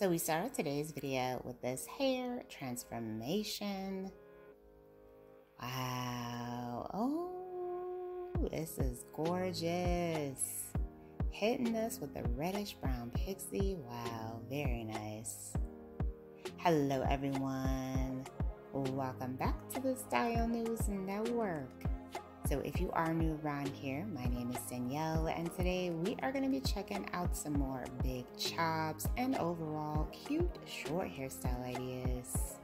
So we started today's video with this hair transformation. Wow, oh, this is gorgeous. Hitting us with the reddish brown pixie, wow, very nice. Hello everyone, welcome back to the Style News Network. So if you are new around here, my name is Danielle, and today we are going to be checking out some more big chops and overall cute short hairstyle ideas.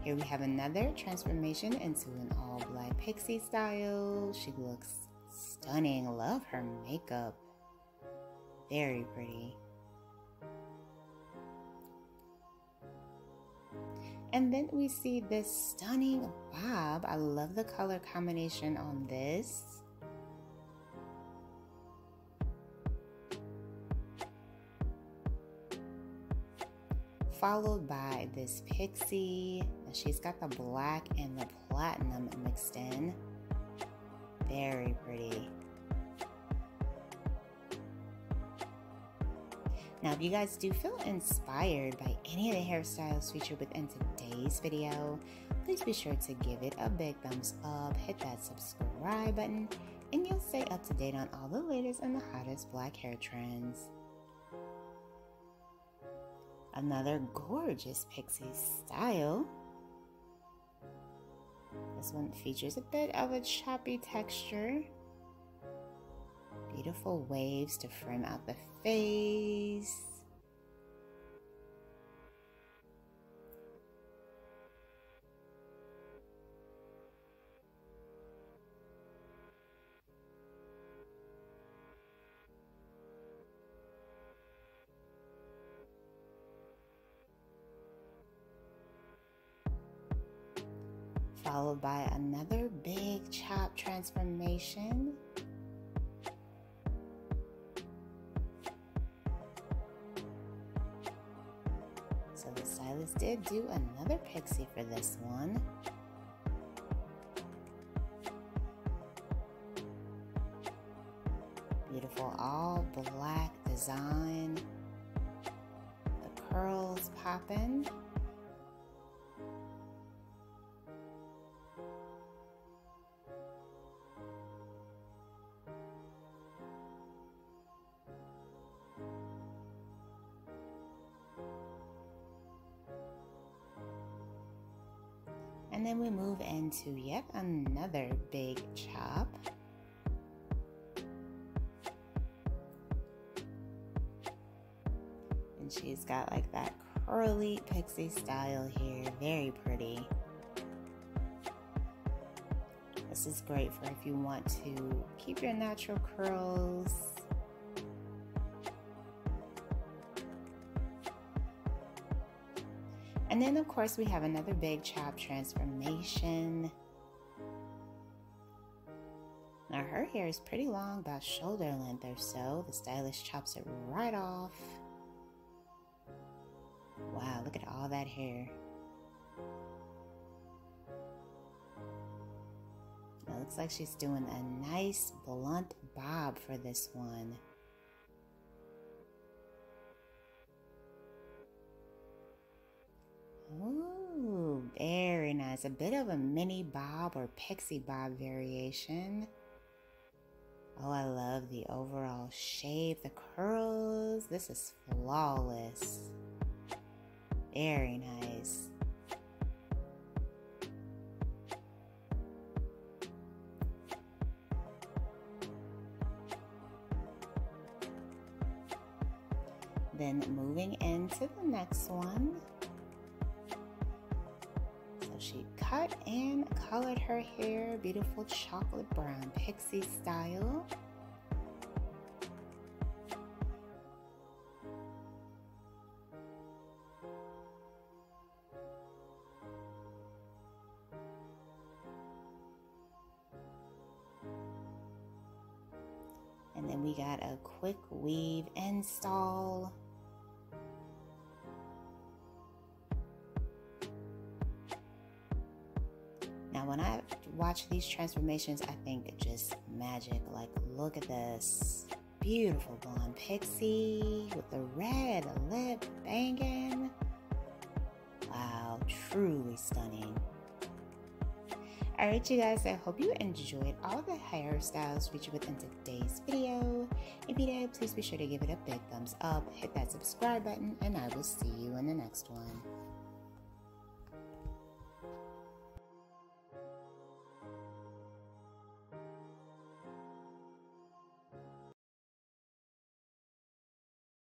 Here we have another transformation into an all black pixie style. She looks stunning. Love her makeup. Very pretty. And then we see this stunning bob. I love the color combination on this. Followed by this pixie. She's got the black and the platinum mixed in. Very pretty. Now, if you guys do feel inspired by any of the hairstyles featured within today's video, please be sure to give it a big thumbs up, hit that subscribe button, and you'll stay up to date on all the latest and the hottest black hair trends. Another gorgeous pixie style. This one features a bit of a choppy texture. Beautiful waves to frame out the face. Followed by another big chop transformation. So the stylist did do another pixie for this one. Beautiful all black design. The curls popping. And then we move into yet another big chop. And she's got like that curly pixie style here. Very pretty. This is great for if you want to keep your natural curls. And then, of course, we have another big chop transformation. Now, her hair is pretty long, about shoulder length or so. The stylist chops it right off. Wow, look at all that hair. It looks like she's doing a nice blunt bob for this one. Ooh, very nice. A bit of a mini bob or pixie bob variation. Oh, I love the overall shape, the curls. This is flawless. Very nice. Then moving into the next one. She cut and colored her hair, beautiful chocolate brown pixie style. And then we got a quick weave install. Now, when I watch these transformations, I think it's just magic. Like, look at this beautiful blonde pixie with the red lip. All right, you guys, I hope you enjoyed all the hairstyles featured within today's video. If you did, please be sure to give it a big thumbs up, hit that subscribe button, and I will see you in the next one.